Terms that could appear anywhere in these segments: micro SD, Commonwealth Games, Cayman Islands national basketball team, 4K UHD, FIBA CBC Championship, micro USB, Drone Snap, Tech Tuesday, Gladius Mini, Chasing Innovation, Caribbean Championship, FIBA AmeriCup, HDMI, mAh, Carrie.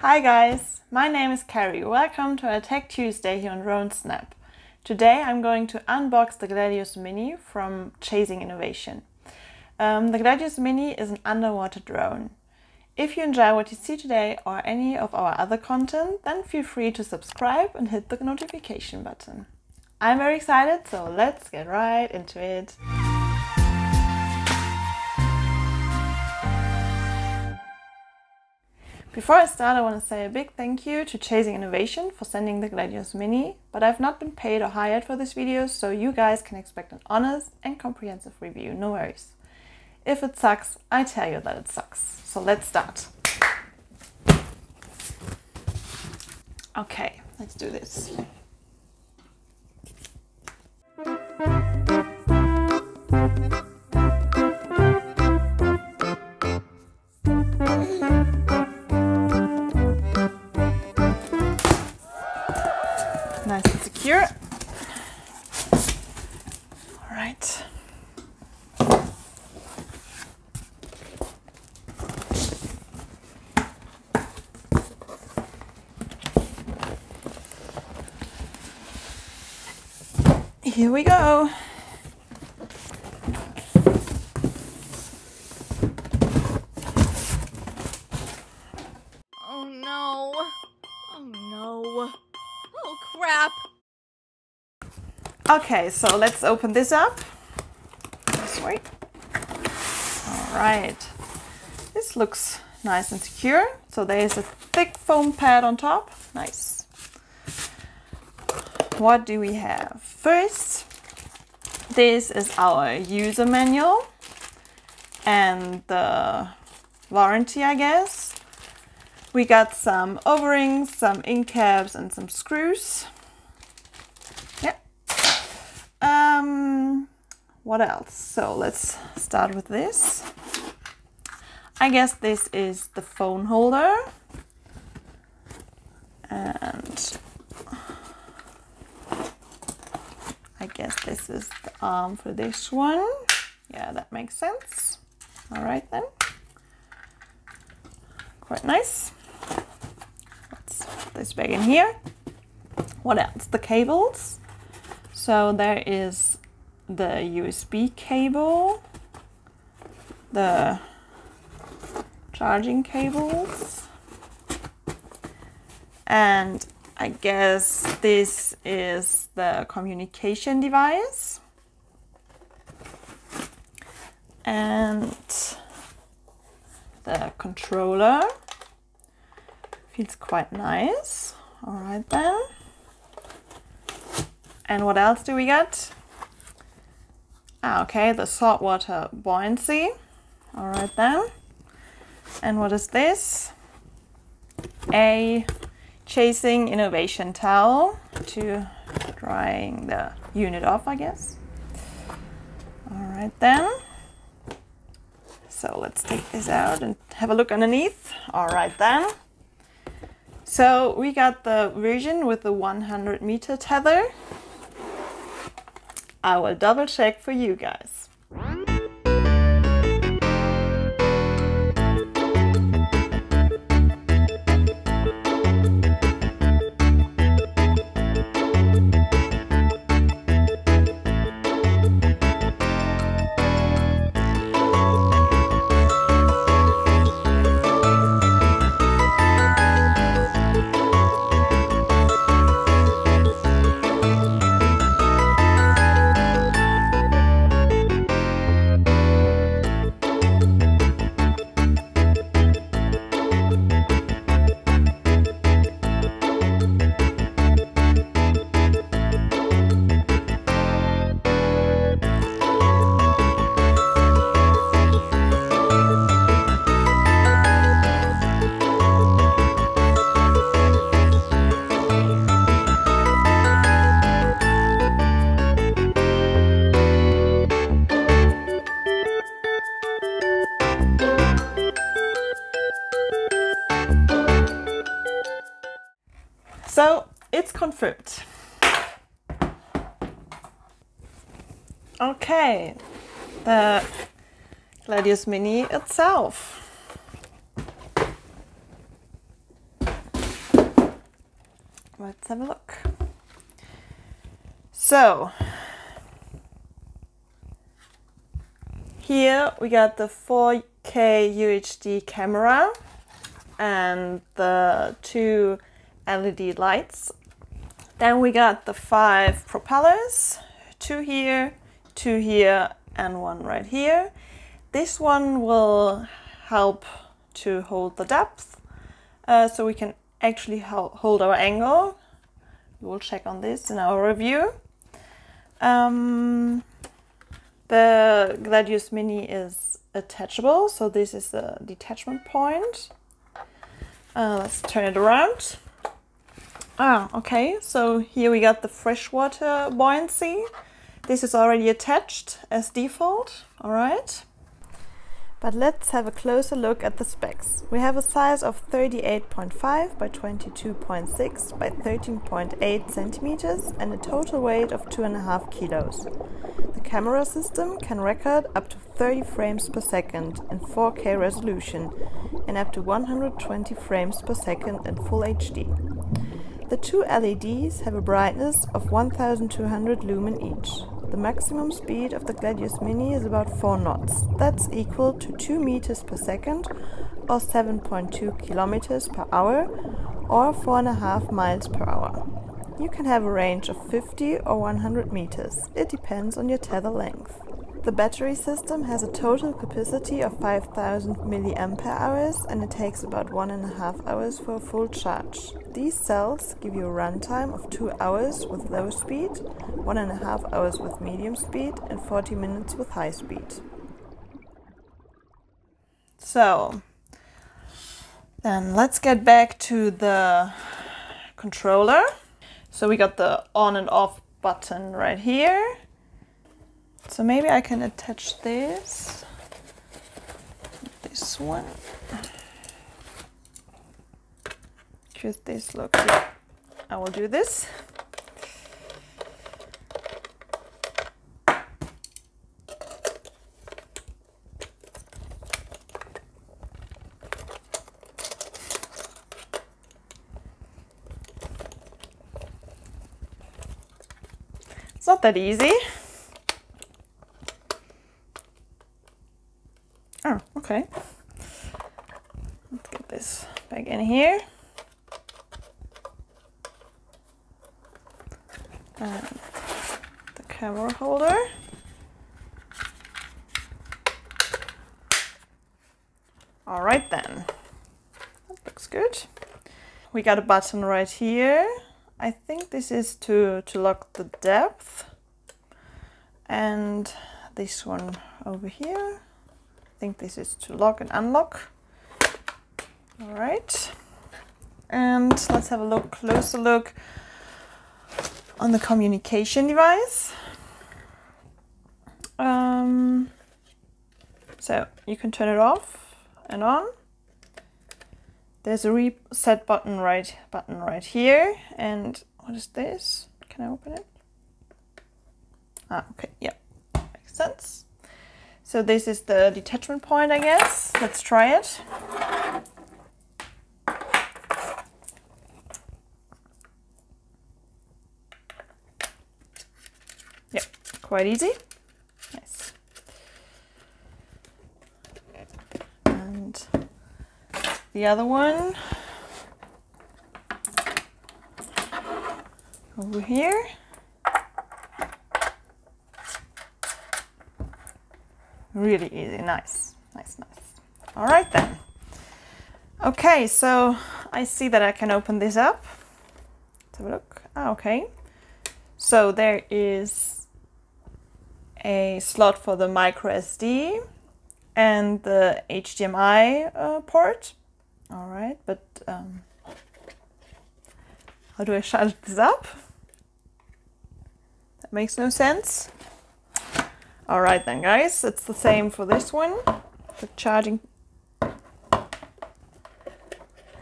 Hi guys, my name is Carrie. Welcome to our Tech Tuesday here on Drone Snap. Today I'm going to unbox the Gladius Mini from Chasing Innovation. The Gladius Mini is an underwater drone. If you enjoy what you see today or any of our other content, then feel free to subscribe and hit the notification button. I'm very excited, so let's get right into it. Before I start, I want to say a big thank you to Chasing Innovation for sending the Gladius Mini, but I've not been paid or hired for this video, so you guys can expect an honest and comprehensive review, no worries. If it sucks, I tell you that it sucks. So let's start. Okay, let's do this. Nice and secure. All right. Here we go. Oh no. Oh no. Oh crap. Okay, so let's open this up. This way. All right. This looks nice and secure. So there's a thick foam pad on top. Nice. What do we have? First, this is our user manual and the warranty, I guess. We got some O-rings, some incaps, and some screws. Yeah. What else? So let's start with this. I guess this is the phone holder. And I guess this is the arm for this one. Yeah, that makes sense. All right then. Quite nice. Let's put this back in here. What else? The cables. So there is the USB cable, the charging cables, and I guess this is the communication device, and the controller. Feels quite nice. All right then. And what else do we get? Ah, okay, the saltwater buoyancy. All right then. And what is this? A Chasing Innovation towel to drying the unit off, I guess. All right then. So let's take this out and have a look underneath. All right then. So we got the version with the 100-meter tether. I will double check for you guys. So it's confirmed. Okay, the Gladius Mini itself. Let's have a look. So here we got the 4K UHD camera and the 2 LED lights. Then we got the 5 propellers, 2 here, 2 here, and 1 right here. This one will help to hold the depth, so we can actually hold our angle. We will check on this in our review. The Gladius Mini is attachable, so this is the detachment point. Let's turn it around. Ah, okay, so here we got the freshwater buoyancy. This is already attached as default, all right. But let's have a closer look at the specs. We have a size of 38.5 by 22.6 by 13.8 centimeters and a total weight of 2.5 kilos. The camera system can record up to 30 frames per second in 4K resolution and up to 120 frames per second in Full HD. The 2 LEDs have a brightness of 1200 lumen each. The maximum speed of the Gladius Mini is about 4 knots. That's equal to 2 meters per second or 7.2 kilometers per hour or 4.5 miles per hour. You can have a range of 50 or 100 meters. It depends on your tether length. The battery system has a total capacity of 5000 mAh and it takes about 1.5 hours for a full charge. These cells give you a runtime of 2 hours with low speed, 1.5 hours with medium speed and 40 minutes with high speed. So, then let's get back to the controller. So we got the on and off button right here. So maybe I can attach this one, because this looks good. I will do this. It's not that easy. Oh, okay. Let's get this back in here. And the camera holder. All right then. That looks good. We got a button right here. I think this is to lock the depth. And this one over here. I think this is to lock and unlock. All right, and let's have a closer look on the communication device. So you can turn it off and on. There's a reset button right here. And what is this? Can I open it? Ah, okay, yeah, makes sense. So this is the detachment point, I guess. Let's try it. Yeah, quite easy. Nice. And the other one over here. Really easy, nice, nice, nice. All right then. Okay, so I see that I can open this up. Let's have a look. Ah, okay. So there is a slot for the micro SD and the HDMI port. All right, but how do I shut this up? That makes no sense. All right then, guys, it's the same for this one. The charging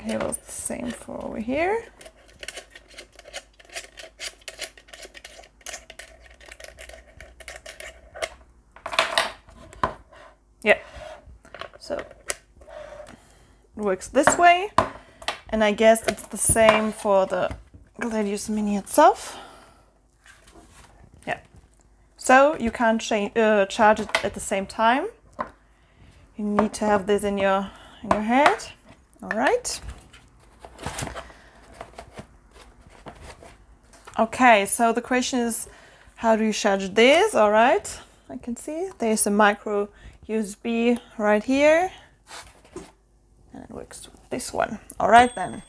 cable is the same for over here. Yeah, so it works this way. And I guess it's the same for the Gladius Mini itself. Yeah. So you can't charge it at the same time. You need to have this in your head. All right. Okay, so the question is, how do you charge this? All right. I can see there's a micro USB right here. And it works with this one. All right then.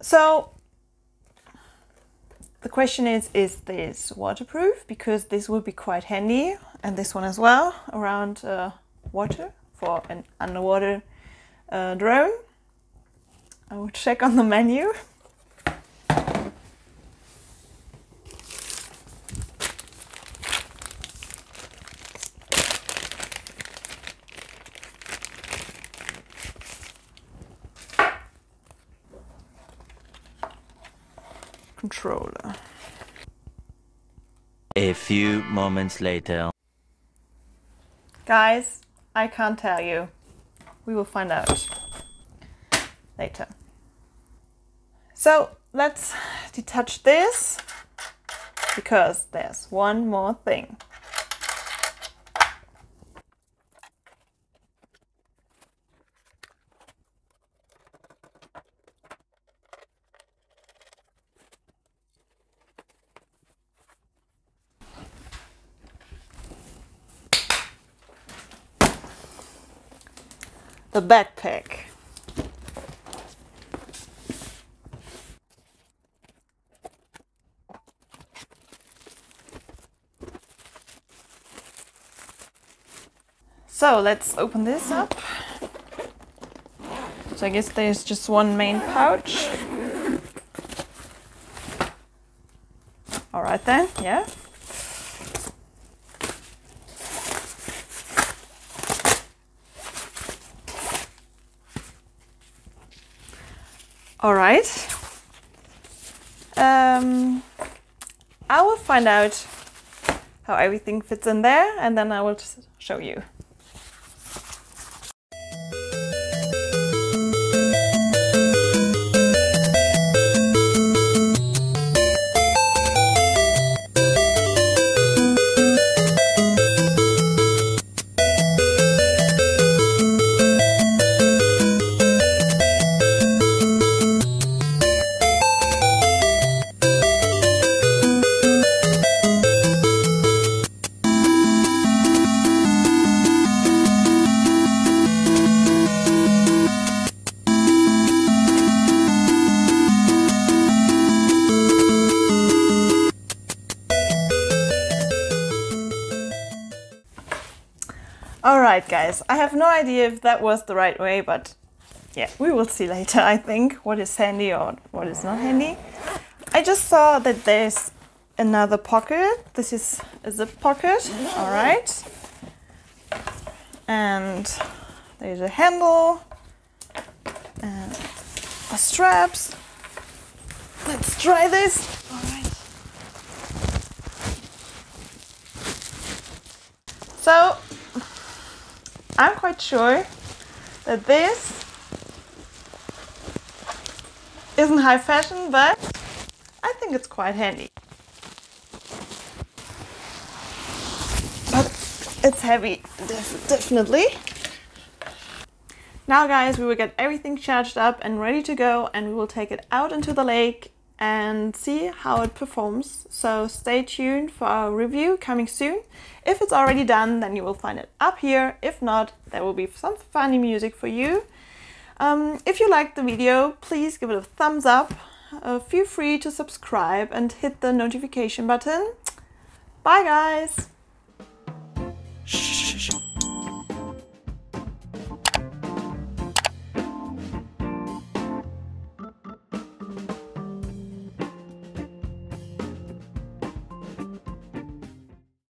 So the question is this waterproof? Because this would be quite handy, and this one as well, around water for an underwater drone. I will check on the menu. Controller. A few moments later. Guys, I can't tell you. We will find out later. So let's detach this, because there's one more thing. The backpack. So let's open this up. So I guess there's just one main pouch. All right then, yeah. All right, I will find out how everything fits in there, and then I will just show you. Alright guys, I have no idea if that was the right way, but yeah, we will see later, I think, what is handy or what is not handy. I just saw that there's another pocket. This is a zip pocket, alright. And there's a handle and the straps. Let's try this. Alright. So I'm quite sure that this isn't high fashion, but I think it's quite handy. But it's heavy, definitely. Now guys, we will get everything charged up and ready to go, and we will take it out into the lake and see how it performs. So stay tuned for our review coming soon. If it's already done, then you will find it up here. If not, there will be some funny music for you. If you liked the video, please give it a thumbs up. Feel free to subscribe and hit the notification button. Bye guys!